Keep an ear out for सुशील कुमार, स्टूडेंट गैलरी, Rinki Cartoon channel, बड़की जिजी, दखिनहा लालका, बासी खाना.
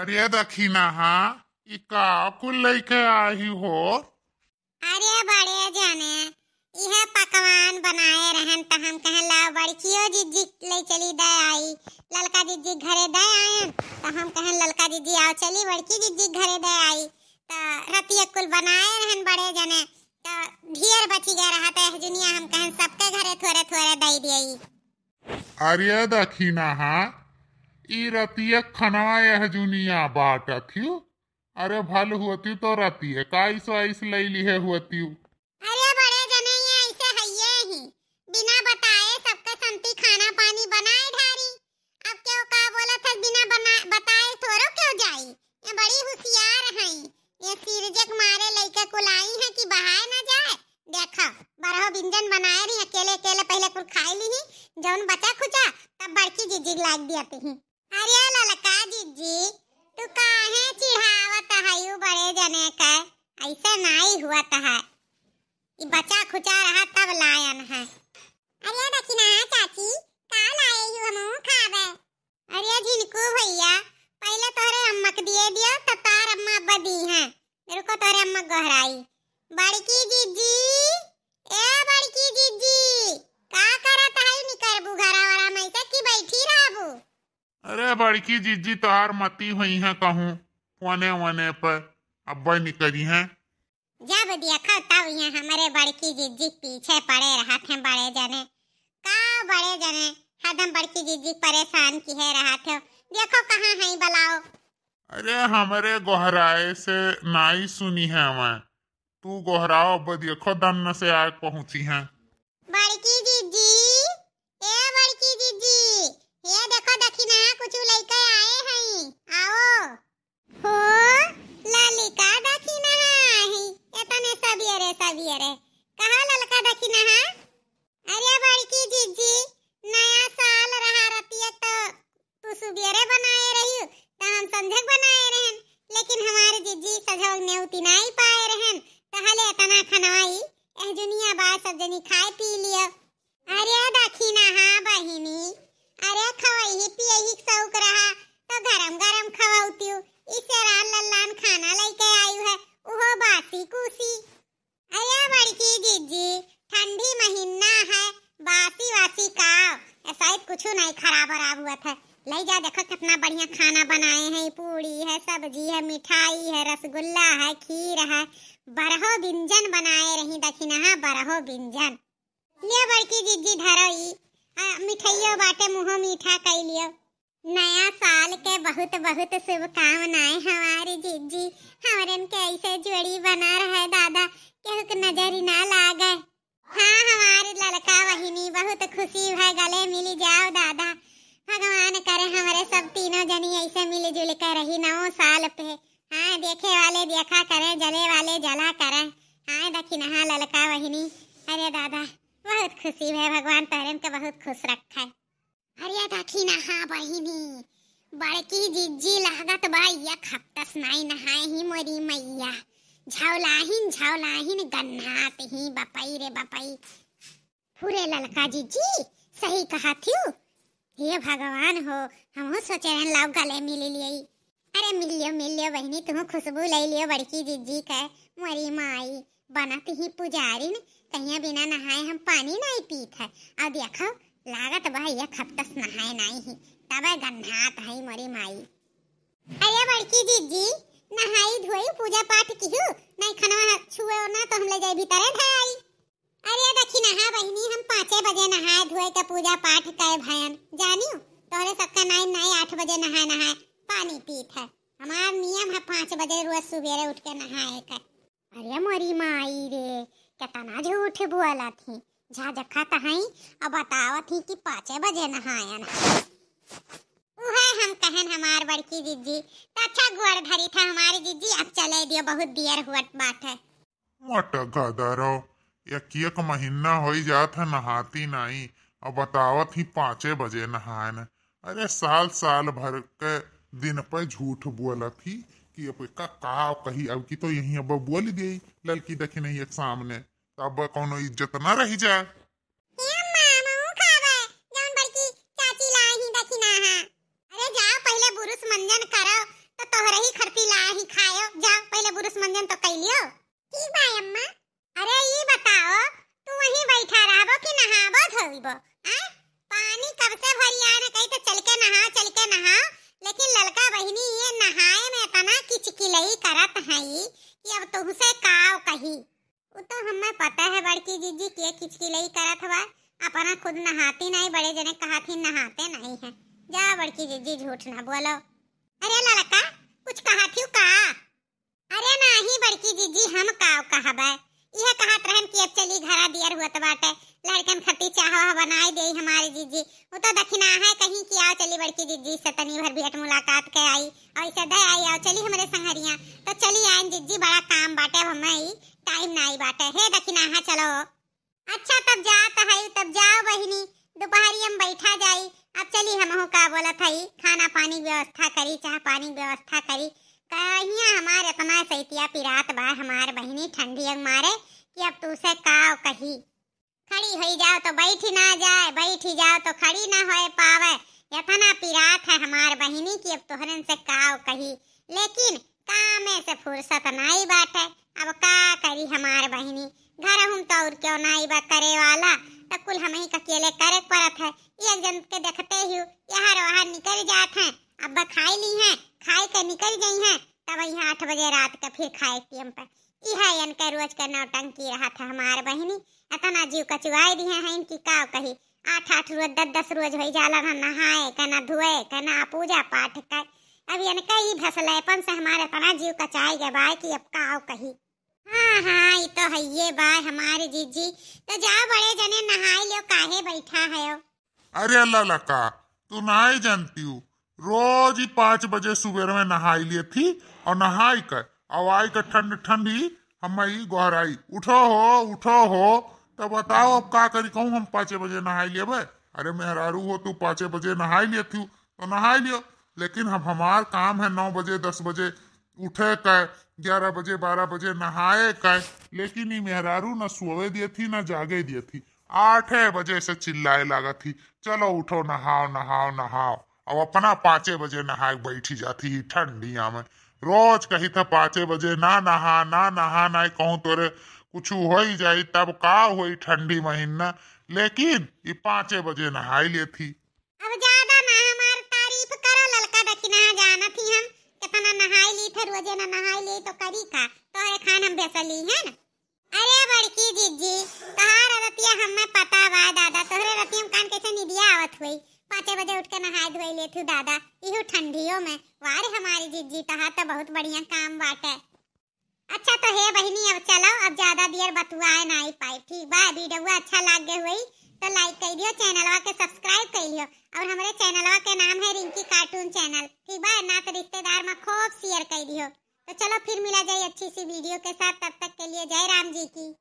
अरे दखिनहा ई का कुल लेके आई हो? अरे बड़े जाने यह पकवान बनाए रहन त हम कहे ला बड़की जिजी ले चली दे आई। लालका जिजी घरे दे आए त हम कहे लालका जिजी आओ चली बड़की जिजी घरे दे आई। त रतिया कुल बनाए रहन बड़े जाने त ढेर बची गए रहत है दुनिया हम कहे सबके घरे थोड़े थोड़े दे देई। अरे दखिनहा ई रतिया खनवा यह दुनिया बाट थियो। अरे भल होती तो रतिया काइसो आइस ले ली है होती। अरे बड़े जने ये ऐसे हइए ही बिना बताए सबके संती खाना पानी बनाए धारी। अब क्यों का बोला था बिना बताए थोरो क्यों जाई। ये बड़ी होशियार हई ये सिरजक मारे लइका कुलाई है कि बहाए ना जाए। देखा बरहो व्यंजन बनाए रही अकेले अकेले पहले कुल खाई ली जौन बचा खुचा तब बड़की जिजी लाग दियात ही। अरे लालका जिजी तू काहे चिढ़ावत हयू बड़े जने का ऐसा नाई हुआ था ई बचा खुचा रहा तब लायन है। अरे दखिनहा चाची का लाए यू हम खाबे। अरे झिनकू भैया पहले तोरे अम्मा के दिए दियो त तार अम्मा अब दी है रुको तोरे अम्मा गहराई। बड़की जिजी ए बड़की जिजी का करत है निकर बुघरा वाला में से की बैठी रहबू। अरे बड़की जिजी तार मती हुई है कहूं फोने वने पर अब्बा निकली है। जब देखा तब यहाँ हमारे बड़की जिजी पीछे पड़े रहते हैं बड़े जने का। बड़े जने हदम बड़की जिजी परेशान की है रहते हो देखो कहाँ है बलाओ। अरे हमारे गोहराए से नाई सुनी है मैं तू गोहराओ अब देखो दम से आग पहुँची है। बड़की जिजी ए बड़की जिजी ये देखो दखिनहा कुछ लइका आए हैं आओ। हो लालिका दखिनहा है एतने सबियरे कहा लालका दखिनहा। अरे बड़की जिजी नया साल रहा रतिया तो तू सुबियरे बनाए रही त हम संझक बनाए रहन लेकिन हमारे जिजी सजौग नेउती नहीं पाए रहन त हले एतना खनवाई एह दुनिया बात सब जनी खाए पी लियो। अरे दखिनहा बहिनी अरे खवाई पियही शौक रहा तो गरम गरम खवाउतियो इसे रान लल्लान खाना लेके आयु है ओहो बासी कुसी। अरे बड़की जिजी ठंडी महीना है बासी वासी का शायद कुछ नहीं खराब खराब हुआ था ले जा देखो कितना बढ़िया खाना बनाए हैं पूड़ी है सब्जी है मिठाई है रसगुल्ला है खीर है बरहो व्यंजन बनाए रही दखिनहा बरहो व्यंजन। ये बड़की जिजी धरोई मिठाइयो बाटे मुँह मीठा कई लियो। नया साल के बहुत बहुत शुभकामनाएं हमारी जिजी हमारन के ऐसे जोड़ी बना रहे दादा केहू के नजर ना लागे। हाँ हमारे लालका बहिनी बहुत खुशी भए गले मिली जाओ दादा भगवान करे हमारे सब तीनों जनी ऐसे मिली जुल कर रही नौ साल पे। हाँ देखे वाले देखा करे जले वाले जला करे। हाँ दखिनहा लालका बहिनी अरे दादा बहुत खुशी है भगवान तहरेन के बहुत खुश रखा। अरे दखिनहा बहिनी बड़की जिजी लागत बा एक हफ्ता नाई नहाए ही मोरी मैया झौलाहिन गन्नात ही बपई रे बपई। पूरे लालका जिजी सही कहा थियो हे भगवान हो हम सोचे रहे लाव गले मिल लियई। अरे मिल लियो बहिनी तुम खुशबू ले लियो बड़की जिजी का मोरी माई बनत ही पुजारिन कहीं बिना नहाए हम पानी नहीं पीत है और देखो लागत बा एक हफ्ता नहाए नहीं ही तब गन्नात है मोरी माई। अरे बड़की जिजी नहाई धोई पूजा पाठ किहु नहीं खनवा छुए ना तो हम ले जाई भीतर धाई। अरे दखिनहा बहिनी हम 5 बजे नहाए धोए के पूजा पाठ करे भयन जानियो तोरे सबका नहीं 8 बजे नहाए पानी पीत है हमार नियम है 5 बजे रोज सुबेरे उठ के नहाए का। अरे मोरी माई रे कतना झूठ बोला थी झाजखा तहाई अब बतावा थी कि 5 बजे नहायन उहे हम कहन हमार बड़की जिजी अच्छा गुड़ धरी था हमारी जिजी अब चले दियो बहुत देर हुत बात है। मोट गदरो एक महीना होई जात है नहाती नहीं अब बतावा थी 5 बजे नहायन। अरे साल भर के दिन पर झूठ बोला थी कि अब का कही अब की तो यही अब बोल दी लड़की दखिनहा एक सामने तब कोनो इज्जत ना रही जाए। अरे जाओ पहले बुरुस मंजन करो तो लियो। ठीक बा अम्मा। अरे ये बताओ तू वहीं बैठा रहबो कि नहाबो धोइबो? हैं पानी कब से भरिया न कही तो चल के नहा लेकिन ललका बहिनी ये नहाए में तना किचकिलई करत हई कि अब तोहू से काव कही। वो तो हमें पता है बड़की जीजी के किचकिलई करत बा अपना खुद नहाती नहीं बड़े जने कहती नहाते नहीं है। जा बड़की जीजी झूठ ना बोलो। अरे ललका कुछ कहती का? अरे नहीं बड़की जीजी हम काव कहबे यह कहत रहन कि अब चली घरा दियर हुत बाटे लड़कन खट्टी चाहवा बनाई दे हमारे जीजी। वो तो दखिनहा है कहीं कि आओ चली बड़की जीजी से तनी भर भेंट मुलाकात के आई ऐसे दे आई आओ चली हमरे संगरिया तो चली आइन जीजी बड़ा काम बाटे हमई टाइम नहीं बाटे हे दखिनहा चलो। अच्छा तब जात हई तब जाओ बहिनी दोपहरी हम बैठा जाई अब चली हमहु का बोलत हई खाना पानी व्यवस्था करी चाह पानी व्यवस्था करी कहिया हमार इतना सैतिया पिरात बा हमार बहिनी ठंडी अंग मारे कि अब तू से काव कही। खड़ी होई जाओ तो बैठ ना जाए बैठी जाओ तो खड़ी ना होए पावे इतना पिरात है हमार बहिनी कि अब तोहरन से काव कही लेकिन काम से फुर्सत नहीं बाटे अब का करी हमार बहिनी घर हम तो और क्यों नाई बा करे वाला तो कुल हम ही अकेले करे पड़त है। एक जन के देखते ही यहाँ वहाँ निकल जात हैं अब खाई ली हैं खाई के निकल गई हैं तब यहाँ 8 बजे रात का फिर खाए टीम पे यह इनका रोज का नौटंकी रहा था हमार बहिनी इतना जीव कचुआई दिए हैं इनकी काव कही। 8 रोज 10 रोज हो जाला ना नहाए का ना धोए का ना पूजा पाठ का अब इनका ही भसलेपन से हमारे तना जीव कचाई गए बाय कि अब काव कही। हाँ हाँ ये तो है ये बात हमारे जीजी तो जा बड़े जने नहाई लो काहे बैठा है हो। अरे ललका तू नहाई जानती हूँ रोज ही 5 बजे सुबह में नहाई लिए थी और नहाई कर आवाई का ठंड ठंडी हमारी गोहराई उठो हो तो बताओ अब का करी कहूँ हम 5 बजे नहाई लिए भाई। अरे मेहरारू हो तू 5 बजे नहाई लिए थी तो नहाई लियो लेकिन हम हमार काम है 9 बजे 10 बजे उठे का 11 बजे 12 बजे नहाए का लेकिन ये मेहरारू न सोवे दिए थी न जागे दिए थी 8 बजे से चिल्लाए लगा थी चलो उठो नहाओ नहाओ नहाओ अब अपना 5 बजे नहाए बैठी जाती ठंडिया में। रोज कही था 5 बजे ना नहा ना नहा ना कहूँ तोरे कुछ हो ही जाई तब का होई ठंडी महीना लेकिन ये 5 बजे नहाई लिए थी। रोजे ना नहाई ले तो करी का तोरे खान हम भेसली है ना। अरे बड़की जिजी तोहार रतिया हमें पता बा दादा तोहरे रतिया कान कैसे निदिया आवत हुई 5 बजे उठ के नहाए धोई ले थू दादा इहो ठंडियों में वारे हमारी जिजी तहार तो बहुत बढ़िया काम बाटे। अच्छा तो हे बहिनी अब चलो अब ज्यादा देर बतुआए ना आई पाई ठीक बा वीडियो अच्छा लागे हुई तो लाइक कर दियो चैनलवा के सब्सक्राइब कर लियो और हमारे चैनलवा के नाम है रिंकी कार्टून चैनल ठीक बा ना तो रिश्तेदार में खूब शेयर कर दियो। तो चलो फिर मिला जाए अच्छी सी वीडियो के साथ तब तक के लिए जय राम जी की।